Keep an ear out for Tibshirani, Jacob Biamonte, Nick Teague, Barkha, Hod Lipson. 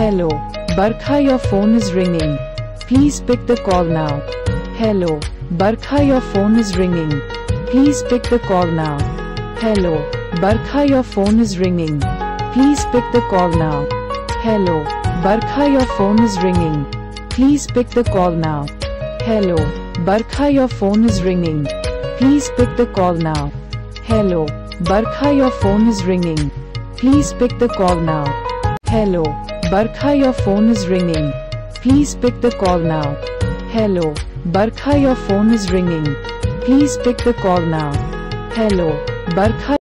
Hello, Barkha, your phone is ringing. Please pick the call now. Hello, Barkha, your phone is ringing. Please pick the call now. Hello, Barkha, your phone is ringing. Please pick the call now. Hello, Barkha, your phone is ringing. Please pick the call now. Hello, Barkha, your phone is ringing. Please pick the call now. Hello, Barkha, your phone is ringing. Please pick the call now. Hello, Barkha, your phone is ringing. Please pick the call now. Hello, Barkha, your phone is ringing. Please pick the call now. Hello, Barkha.